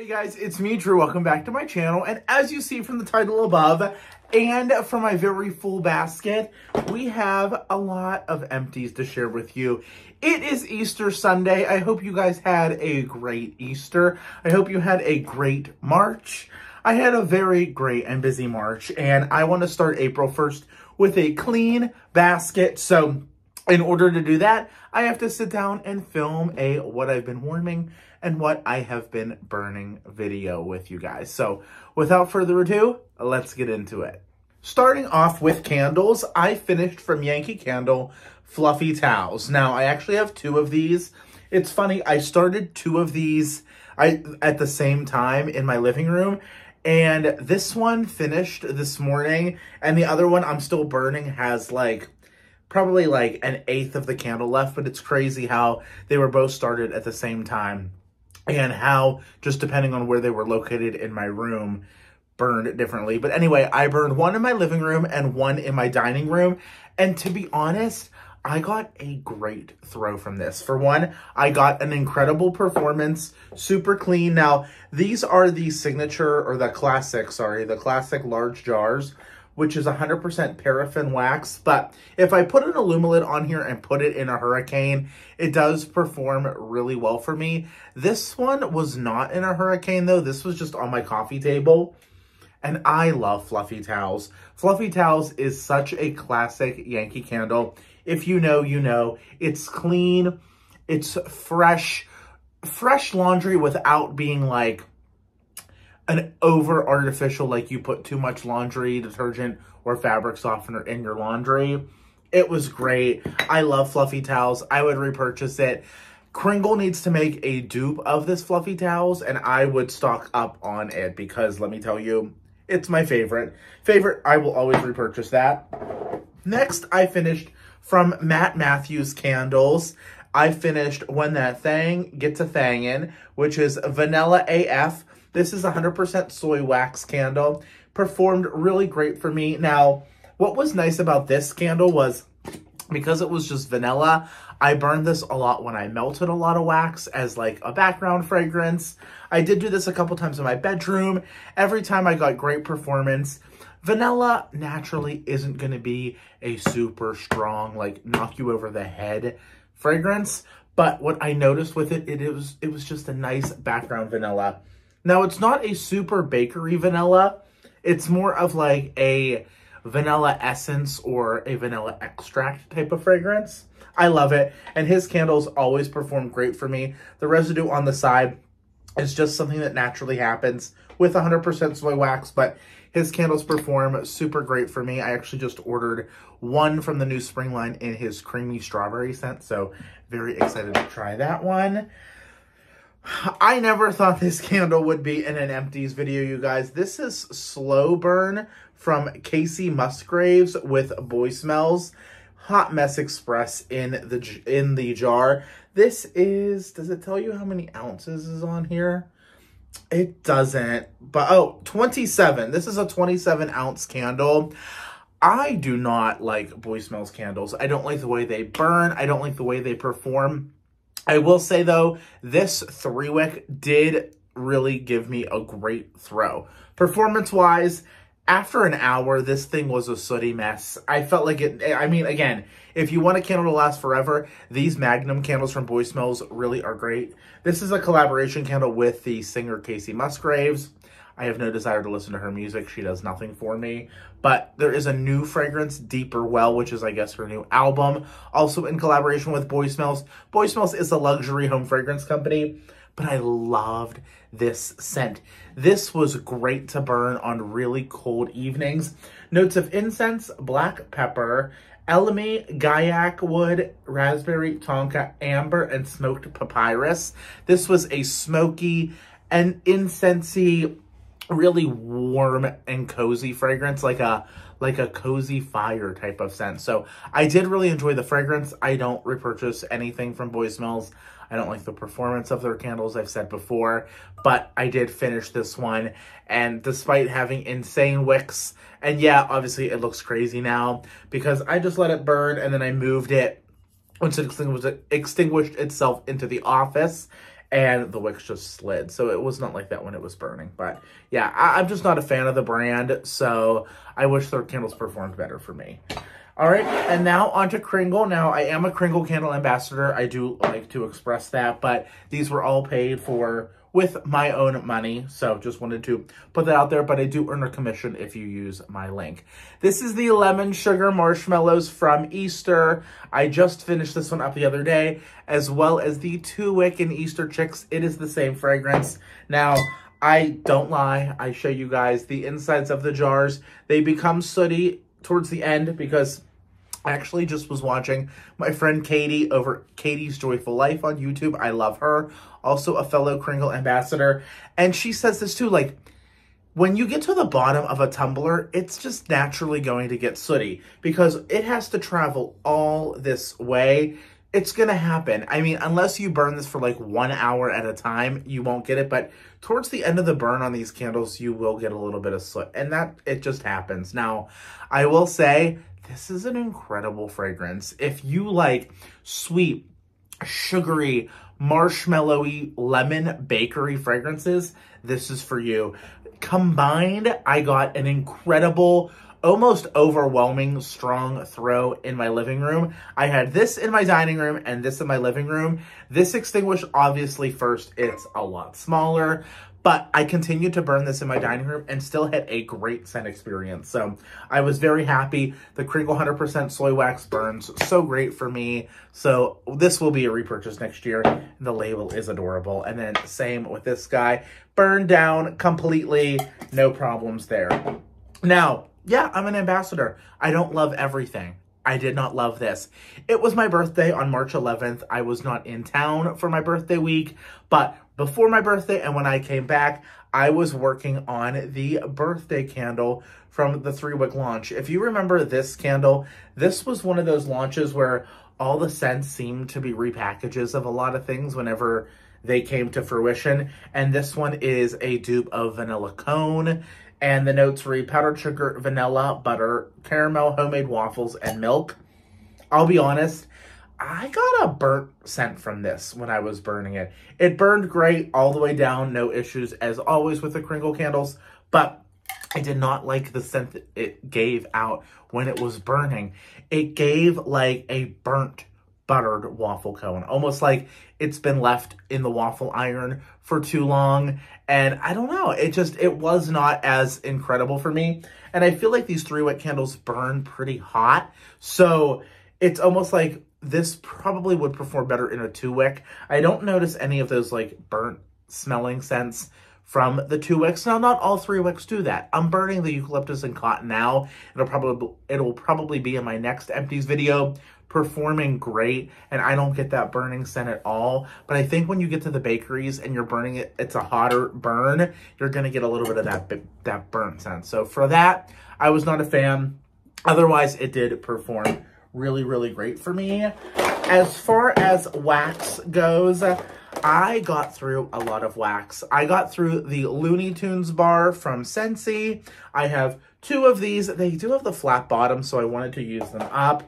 Hey guys, it's me, Drew. Welcome back to my channel. And as you see from the title above and from my very full basket, we have a lot of empties to share with you. It is Easter Sunday. I hope you guys had a great Easter. I hope you had a great March. I had a very great and busy March, and I want to start April 1st with a clean basket. So in order to do that, I have to sit down and film a what I've been warming and what I have been burning video with you guys. So without further ado, let's get into it. Starting off with candles, I finished from Yankee Candle fluffy towels. Now, I actually have two of these. It's funny, I started two of these at the same time in my living room, and this one finished this morning, and the other one I'm still burning has like probably like an eighth of the candle left, but it's crazy how they were both started at the same time and how, just depending on where they were located in my room, burned differently. But anyway, I burned one in my living room and one in my dining room. And to be honest, I got a great throw from this. For one, I got an incredible performance, super clean. Now, these are the signature, or the classic large jars, which is 100% paraffin wax. But if I put an Illumilid on here and put it in a hurricane, it does perform really well for me. This one was not in a hurricane though. This was just on my coffee table. And I love fluffy towels. Fluffy towels is such a classic Yankee Candle. If you know, you know. It's clean. It's fresh. Fresh laundry without being like an over artificial, like you put too much laundry detergent or fabric softener in your laundry. It was great. I love fluffy towels. I would repurchase it. Kringle needs to make a dupe of this fluffy towels, and I would stock up on it because let me tell you, it's my favorite. I will always repurchase that. Next, I finished from Matt Matthews Candles. I finished When That Thang Gets a Thangin', which is Vanilla AF. This is 100% soy wax candle. Performed really great for me. Now, what was nice about this candle was because it was just vanilla, I burned this a lot when I melted a lot of wax as like a background fragrance. I did do this a couple times in my bedroom. Every time I got great performance. Vanilla naturally isn't going to be a super strong, like knock you over the head fragrance. But what I noticed with it, it was just a nice background vanilla. Now, it's not a super bakery vanilla. It's more of like a vanilla essence or a vanilla extract type of fragrance. I love it. And his candles always perform great for me. The residue on the side is just something that naturally happens with 100% soy wax, but his candles perform super great for me. I actually just ordered one from the new spring line in his creamy strawberry scent, so very excited to try that one. I never thought this candle would be in an empties video, you guys. This is Slow Burn from Casey Musgraves with Boy Smells. Hot Mess Express in the jar. This is, does it tell you how many ounces is on here? It doesn't, but oh, 27. This is a 27-ounce candle. I do not like Boy Smells candles. I don't like the way they burn. I don't like the way they perform. I will say, though, this 3-wick did really give me a great throw. Performance-wise, after an hour, this thing was a sooty mess. I felt like it, I mean, again, if you want a candle to last forever, these Magnum candles from Boy Smells really are great. This is a collaboration candle with the singer Casey Musgraves. I have no desire to listen to her music. She does nothing for me. But there is a new fragrance, Deeper Well, which is, I guess, her new album. Also in collaboration with Boy Smells. Boy Smells is a luxury home fragrance company. But I loved this scent. This was great to burn on really cold evenings. Notes of incense, black pepper, elemi, gayak wood, raspberry, tonka, amber, and smoked papyrus. This was a smoky and incensey, really warm and cozy fragrance, like a cozy fire type of scent. So I did really enjoy the fragrance. I don't repurchase anything from Boy Smells. I don't like the performance of their candles, I've said before, but I did finish this one. And despite having insane wicks, and yeah, obviously it looks crazy now because I just let it burn and then I moved it once it extinguished itself into the office. and the wicks just slid. So it was not like that when it was burning. But yeah, I'm just not a fan of the brand, so I wish their candles performed better for me. All right, and now onto Kringle. Now, I am a Kringle Candle ambassador. I do like to express that, but these were all paid for with my own money, so just wanted to put that out there, but I do earn a commission if you use my link. This is the Lemon Sugar Marshmallows from Easter. I just finished this one up the other day, as well as the Two Wick and Easter Chicks. It is the same fragrance. Now, I don't lie. I show you guys the insides of the jars. They become sooty towards the end because I actually just was watching my friend Katie over Katie's Joyful Life on YouTube. I love her. Also a fellow Kringle ambassador. And she says this too, like, when you get to the bottom of a tumbler, it's just naturally going to get sooty because it has to travel all this way. It's going to happen. I mean, unless you burn this for like 1 hour at a time, you won't get it. But towards the end of the burn on these candles, you will get a little bit of soot. And that, it just happens. Now, I will say, this is an incredible fragrance. If you like sweet, sugary, marshmallowy, lemon bakery fragrances, this is for you. Combined, I got an incredible, almost overwhelming strong throw in my living room. I had this in my dining room and this in my living room. This extinguished, obviously, first, it's a lot smaller, but I continued to burn this in my dining room and still had a great scent experience. So I was very happy. The Kringle 100% soy wax burns so great for me. So this will be a repurchase next year. The label is adorable. And then same with this guy. Burned down completely. No problems there. Now, yeah, I'm an ambassador. I don't love everything. I did not love this. It was my birthday on March 11th. I was not in town for my birthday week, but before my birthday and when I came back, I was working on the birthday candle from the 3-wick launch. If you remember this candle, this was one of those launches where all the scents seemed to be repackages of a lot of things whenever they came to fruition. And this one is a dupe of vanilla cone. And the notes read powdered sugar, vanilla, butter, caramel, homemade waffles, and milk. I'll be honest, I got a burnt scent from this when I was burning it. It burned great all the way down, no issues, as always with the Kringle candles. But I did not like the scent that it gave out when it was burning. It gave like a burnt, buttered waffle cone, almost like it's been left in the waffle iron for too long. And I don't know, it was not as incredible for me. And I feel like these 3-wick candles burn pretty hot. So it's almost like this probably would perform better in a 2-wick. I don't notice any of those like burnt smelling scents from the 2-wicks. Now, not all 3-wicks do that. I'm burning the eucalyptus and cotton now. It'll probably be in my next empties video. Performing great, and I don't get that burning scent at all, but I think when you get to the bakeries and you're burning it, it's a hotter burn, you're gonna get a little bit of that burnt scent. So for that, I was not a fan. Otherwise, it did perform really, really great for me. As far as wax goes, I got through a lot of wax. I got through the Looney Tunes bar from Scentsy. I have two of these. They do have the flat bottom, so I wanted to use them up.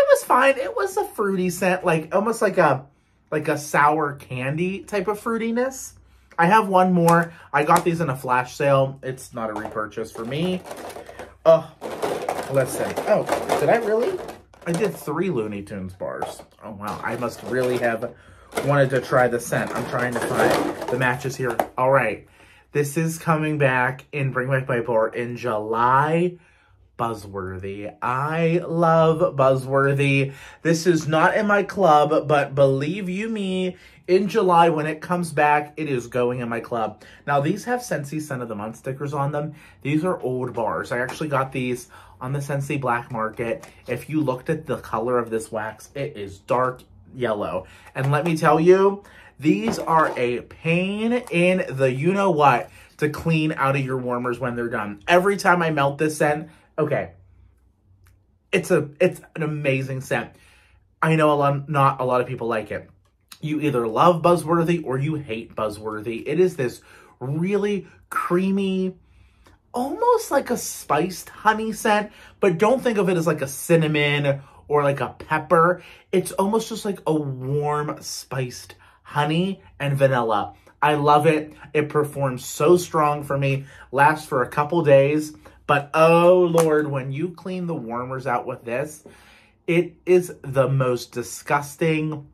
It was fine. It was a fruity scent, like almost like a sour candy type of fruitiness. I have one more. I got these in a flash sale. It's not a repurchase for me. Oh, listen. Oh, did I really? I did 3 Looney Tunes bars. Oh, wow. I must really have wanted to try the scent. I'm trying to find the matches here. All right. This is coming back in Bring Back My Bar in July. Buzzworthy. I love Buzzworthy. This is not in my club, but believe you me, in July when it comes back, it is going in my club. Now, these have Scentsy Scent of the Month stickers on them. These are old bars. I actually got these on the Scentsy Black Market. If you looked at the color of this wax, it is dark yellow. And let me tell you, these are a pain in the you-know-what to clean out of your warmers when they're done. Every time I melt this scent, okay, it's an amazing scent. I know not a lot of people like it. You either love Buzzworthy or you hate Buzzworthy. It is this really creamy, almost like a spiced honey scent, but don't think of it as like a cinnamon or like a pepper. It's almost just like a warm, spiced honey, and vanilla. I love it. It performs so strong for me. Lasts for a couple days. But oh Lord, when you clean the warmers out with this, it is the most disgusting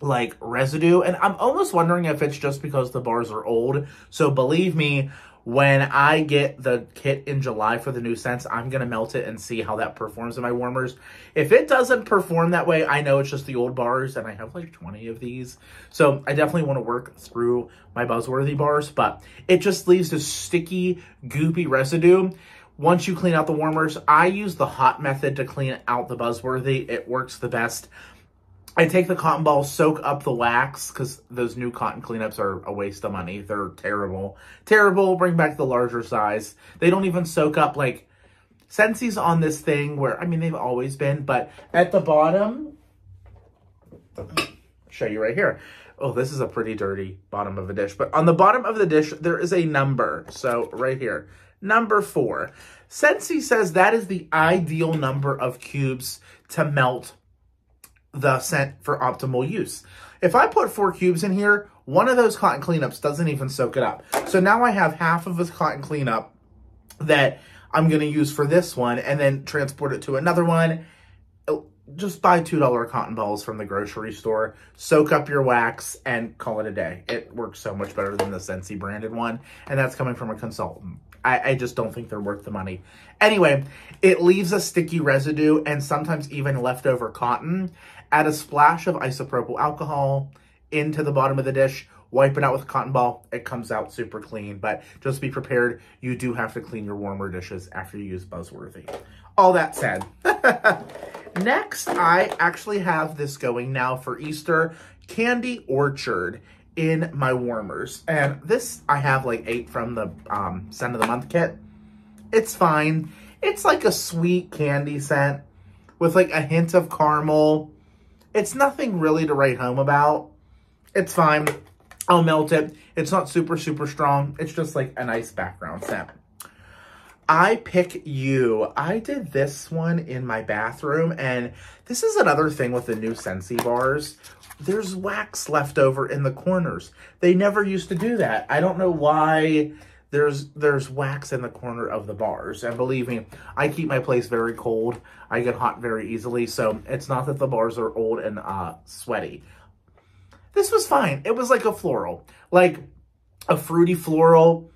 like residue. And I'm almost wondering if it's just because the bars are old. So believe me, when I get the kit in July for the new scents, I'm going to melt it and see how that performs in my warmers. If it doesn't perform that way, I know it's just the old bars, and I have like 20 of these. So I definitely want to work through my Buzzworthy bars, but it just leaves this sticky, goopy residue. Once you clean out the warmers, I use the hot method to clean out the Buzzworthy. It works the best. I take the cotton ball, soak up the wax, because those new cotton cleanups are a waste of money. They're terrible. Terrible. Bring back the larger size. They don't even soak up, like, Scentsys on this thing where, I mean, they've always been, but at the bottom, I'll show you right here. Oh, this is a pretty dirty bottom of a dish. But on the bottom of the dish, there is a number. So, right here. Number 4. Scentsy says that is the ideal number of cubes to melt the scent for optimal use. If I put 4 cubes in here, one of those cotton cleanups doesn't even soak it up. So now I have half of this cotton cleanup that I'm going to use for this one and then transport it to another one. Just buy $2 cotton balls from the grocery store, soak up your wax, and call it a day. It works so much better than the Scentsy branded one, and that's coming from a consultant. I just don't think they're worth the money. Anyway, it leaves a sticky residue and sometimes even leftover cotton. Add a splash of isopropyl alcohol into the bottom of the dish. Wipe it out with a cotton ball. It comes out super clean, but just be prepared. You do have to clean your warmer dishes after you use Buzzworthy. All that said. Next, I actually have this going now for Easter, Candy Orchard, in my warmers. And this, I have like 8 from the Scent of the Month kit. It's fine. It's like a sweet candy scent with like a hint of caramel. It's nothing really to write home about. It's fine. I'll melt it. It's not super, super strong. It's just like a nice background scent. I Pick You. I did this one in my bathroom, and this is another thing with the new Scentsy bars. There's wax left over in the corners. They never used to do that. I don't know why there's wax in the corner of the bars. And believe me, I keep my place very cold. I get hot very easily, so it's not that the bars are old and sweaty. This was fine. It was like a floral, like a fruity floral,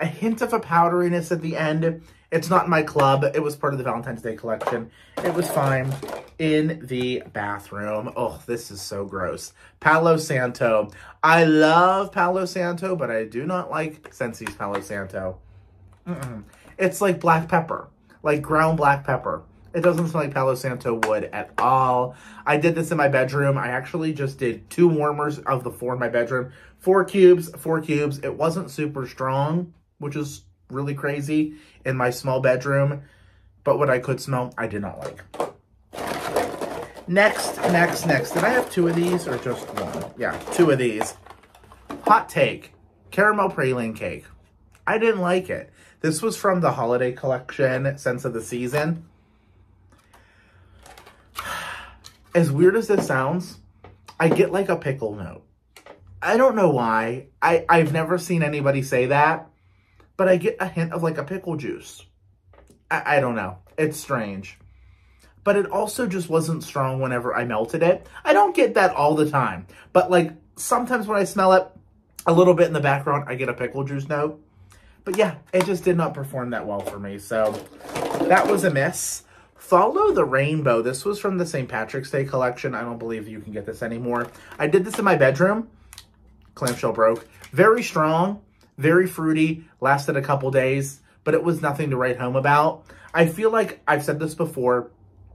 a hint of a powderiness at the end. It's not my club. It was part of the Valentine's Day collection. It was fine in the bathroom. Oh, this is so gross. Palo Santo. I love Palo Santo, but I do not like Scentsy Palo Santo. Mm-mm. It's like black pepper, like ground black pepper. It doesn't smell like Palo Santo wood at all. I did this in my bedroom. I actually just did 2 warmers of the 4 in my bedroom. 4 cubes. It wasn't super strong, which is really crazy in my small bedroom. But what I could smell, I did not like. Next. Did I have 2 of these or just 1? Yeah, 2 of these. Hot Take. Caramel Praline Cake. I didn't like it. This was from the Holiday Collection, Scents of the Season. As weird as this sounds, I get like a pickle note. I don't know why. I've never seen anybody say that. But I get a hint of like a pickle juice. I don't know. It's strange. But it also just wasn't strong whenever I melted it. I don't get that all the time. But like sometimes when I smell it a little bit in the background, I get a pickle juice note. But yeah, it just did not perform that well for me. So that was a miss. Follow the Rainbow. This was from the St. Patrick's Day collection. I don't believe you can get this anymore. I did this in my bedroom. Clamshell broke. Very strong. Very fruity, lasted a couple days, but it was nothing to write home about. I feel like I've said this before,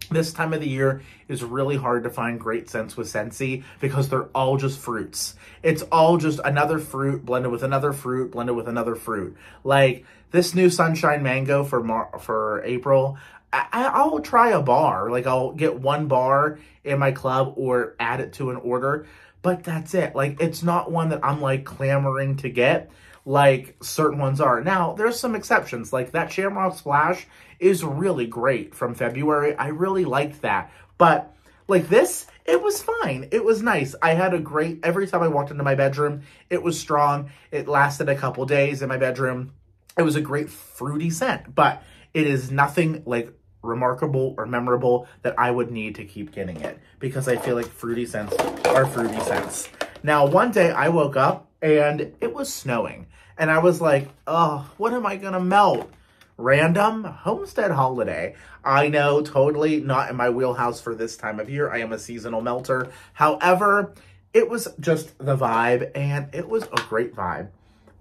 this time of the year is really hard to find great scents with Scentsy because they're all just fruits. It's all just another fruit blended with another fruit, blended with another fruit. Like this new Sunshine Mango for April, I'll try a bar. Like I'll get 1 bar in my club or add it to an order, but that's it. Like it's not one that I'm like clamoring to get. Like certain ones are. Now, there's some exceptions. Like that Shamrock Splash is really great from February. I really liked that. But Like this, it was fine. It was nice. I had a great, every time I walked into my bedroom, it was strong. It lasted a couple days in my bedroom. It was a great fruity scent, but it is nothing like remarkable or memorable that I would need to keep getting it because I feel like fruity scents are fruity scents. Now, one day I woke up and it was snowing and I was like, oh, what am I gonna melt? Random homestead holiday. I know, totally not in my wheelhouse for this time of year. I am a seasonal melter. However, it was just the vibe and it was a great vibe.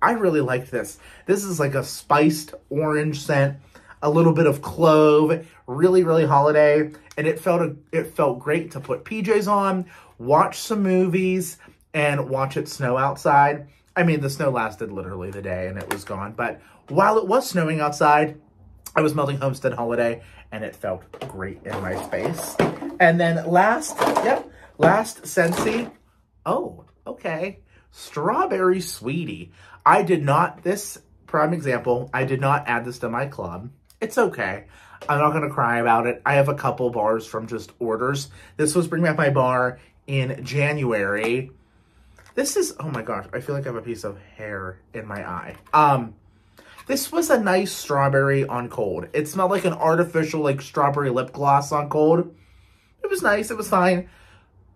I really liked this. This is like a spiced orange scent, a little bit of clove, really, really holiday. And it felt great to put PJs on, watch some movies and watch it snow outside. I mean, the snow lasted literally the day and it was gone, but while it was snowing outside, I was melting homestead holiday and it felt great in my space. And then last Scentsy. Oh, okay. Strawberry Sweetie. This prime example, I did not add this to my club. It's okay. I'm not going to cry about it. I have a couple bars from just orders. This was Bring Back My Bar in January. This is, oh my gosh, I feel like I have a piece of hair in my eye. This was a nice strawberry on cold. It smelled like an artificial, like, strawberry lip gloss on cold. It was nice. It was fine.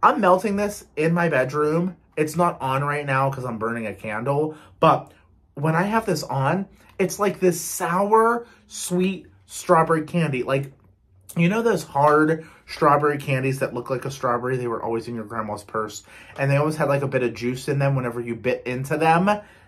I'm melting this in my bedroom. It's not on right now because I'm burning a candle. But when I have this on, it's like this sour, sweet strawberry candy. Like, you know those hard strawberry candies that look like a strawberry? They were always in your grandma's purse. And they always had, like, a bit of juice in them whenever you bit into them.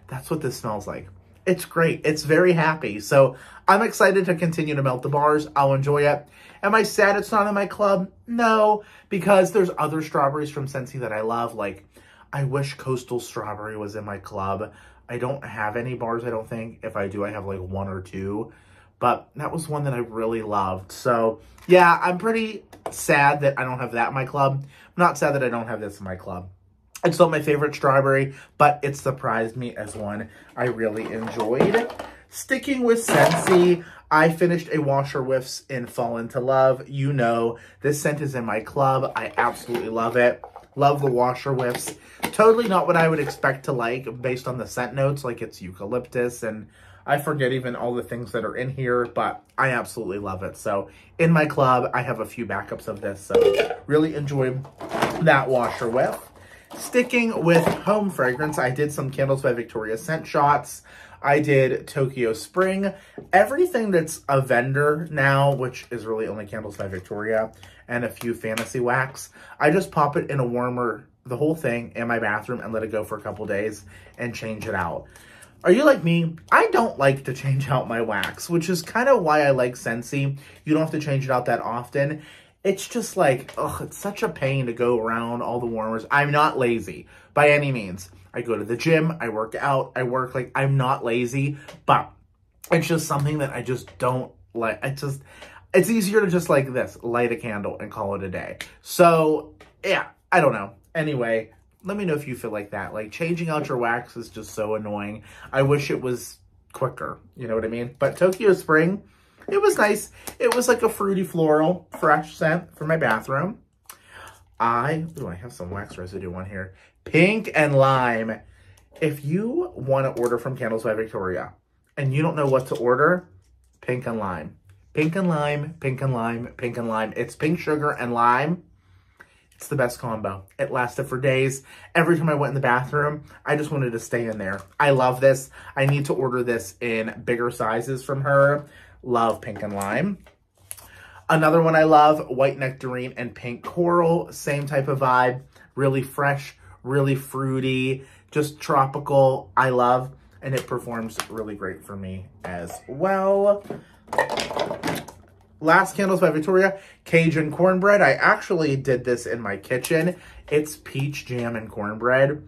That's what this smells like. It's great. It's very happy. So I'm excited to continue to melt the bars. I'll enjoy it. Am I sad it's not in my club? No, because there's other strawberries from Scentsy that I love. Like, I wish Coastal Strawberry was in my club. I don't have any bars, I don't think. If I do, I have like one or two. But that was one that I really loved. So yeah, I'm pretty sad that I don't have that in my club. I'm not sad that I don't have this in my club. It's not my favorite strawberry, but it surprised me as one I really enjoyed. Sticking with Scentsy, I finished a Washer Whiffs in Fall Into Love. You know, this scent is in my club. I absolutely love it. Love the Washer Whiffs. Totally not what I would expect to like based on the scent notes, like it's eucalyptus and I forget even all the things that are in here, but I absolutely love it. So in my club, I have a few backups of this, so really enjoy that Washer Whiff. Sticking with home fragrance, I did some Candles by Victoria scent shots. I did Tokyo Spring. Everything that's a vendor now, which is really only Candles by Victoria and a few Fantasy Wax, I just pop it in a warmer, the whole thing, in my bathroom and let it go for a couple days and change it out. Are you like me? I don't like to change out my wax, which is kind of why I like Scentsy. You don't have to change it out that often. It's just like, ugh, it's such a pain to go around all the warmers. I'm not lazy by any means. I go to the gym, I work out, I work, like, I'm not lazy, but it's just something that I just don't like. It's easier to just like this, light a candle and call it a day. So yeah, I don't know. Anyway, let me know if you feel like that. Like, changing out your wax is just so annoying. I wish it was quicker. You know what I mean? But Tokyo Spring, it was nice. It was like a fruity floral, fresh scent for my bathroom. I have some wax residue on here. Pink and Lime. If you want to order from Candles by Victoria and you don't know what to order, Pink and Lime. Pink and Lime, Pink and Lime, Pink and Lime. It's pink sugar and lime. It's the best combo. It lasted for days. Every time I went in the bathroom, I just wanted to stay in there. I love this. I need to order this in bigger sizes from her. Love Pink and Lime. Another one I love, White Nectarine and Pink Coral. Same type of vibe. Really fresh, really fruity, just tropical. I love, and it performs really great for me as well. Last Candles by Victoria, Cajun Cornbread. I actually did this in my kitchen. It's peach jam and cornbread.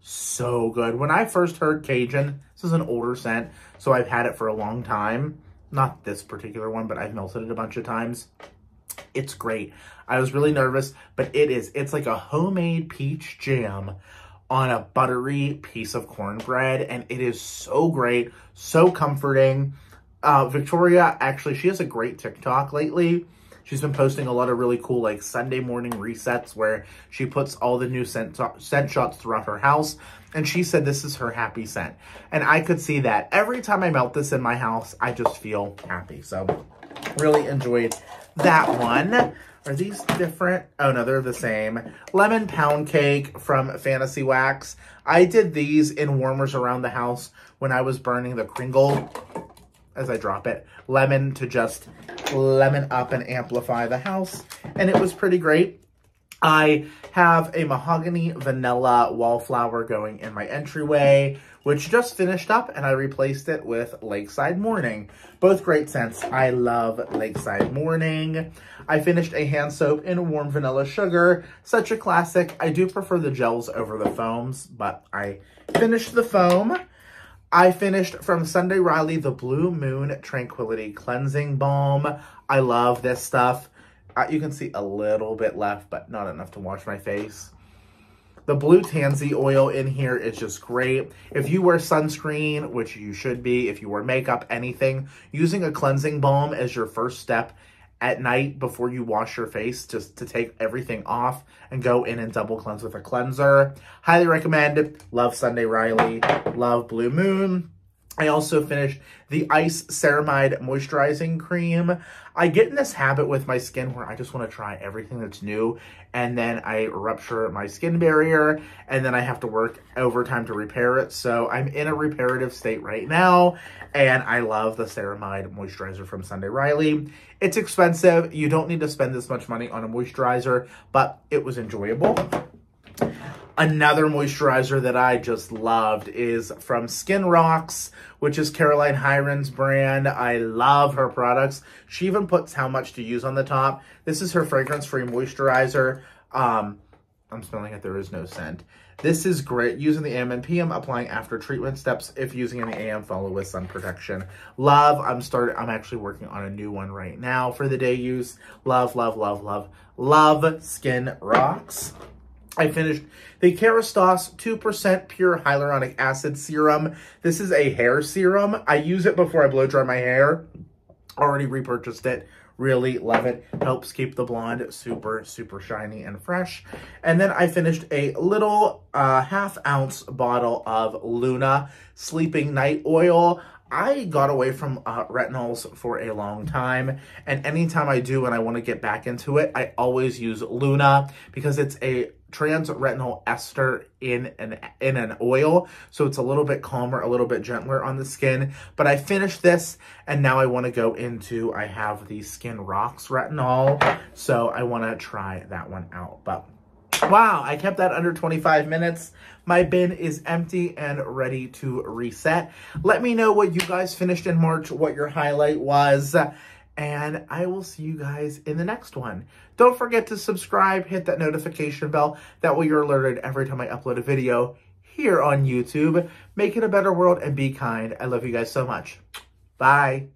So good. When I first heard Cajun, this is an older scent, so I've had it for a long time. Not this particular one, but I've melted it a bunch of times. It's great. I was really nervous, but it is. It's like a homemade peach jam on a buttery piece of cornbread, and it is so great, so comforting. Victoria, actually, she has a great TikTok lately. She's been posting a lot of really cool like Sunday morning resets where she puts all the new scent shots throughout her house. And she said this is her happy scent. And I could see that. Every time I melt this in my house, I just feel happy. So really enjoyed that one. Are these different? Oh, no, they're the same. Lemon Pound Cake from Fantasy Wax. I did these in warmers around the house when I was burning the Kringle, as I drop it, lemon to just lemon up and amplify the house. And it was pretty great. I have a mahogany vanilla wallflower going in my entryway, which just finished up, and I replaced it with Lakeside Morning. Both great scents. I love Lakeside Morning. I finished a hand soap in warm vanilla sugar. Such a classic. I do prefer the gels over the foams, but I finished the foam. I finished from Sunday Riley the Blue Moon Tranquility Cleansing Balm. I love this stuff. You can see a little bit left, but not enough to wash my face. The blue tansy oil in here is just great. If you wear sunscreen, which you should be, if you wear makeup, anything, using a cleansing balm as your first step at night before you wash your face, just to take everything off and go in and double cleanse with a cleanser. Highly recommend. Love Sunday Riley. Love Blue Moon. I also finished the Ice Ceramide Moisturizing Cream. I get in this habit with my skin where I just want to try everything that's new, and then I rupture my skin barrier, and then I have to work overtime to repair it. So I'm in a reparative state right now, and I love the Ceramide Moisturizer from Sunday Riley. It's expensive. You don't need to spend this much money on a moisturizer, but it was enjoyable. Another moisturizer that I just loved is from Skin Rocks, which is Caroline Hiren's brand. I love her products. She even puts how much to use on the top. This is her fragrance-free moisturizer. I'm smelling it. There is no scent. This is great. Using the AM and PM, applying after treatment steps. If using an AM, follow with sun protection. Love. I'm actually working on a new one right now for the day use. Love, love, love, love, love Skin Rocks. I finished the Kerastase 2% Pure Hyaluronic Acid Serum. This is a hair serum. I use it before I blow dry my hair. Already repurchased it. Really love it. Helps keep the blonde super, super shiny and fresh. And then I finished a little half-ounce bottle of Luna Sleeping Night Oil. I got away from retinols for a long time, and anytime I do and I want to get back into it, I always use Luna because it's a trans retinol ester in an oil, so it's a little bit calmer, a little bit gentler on the skin. But I finished this, and now I want to go into, I have the Skin Rocks retinol, so I want to try that one out. But wow, I kept that under 25 minutes. My bin is empty and ready to reset. Let me know what you guys finished in March, what your highlight was, and I will see you guys in the next one. Don't forget to subscribe, hit that notification bell. That way you're alerted every time I upload a video here on YouTube. Make it a better world and be kind. I love you guys so much. Bye.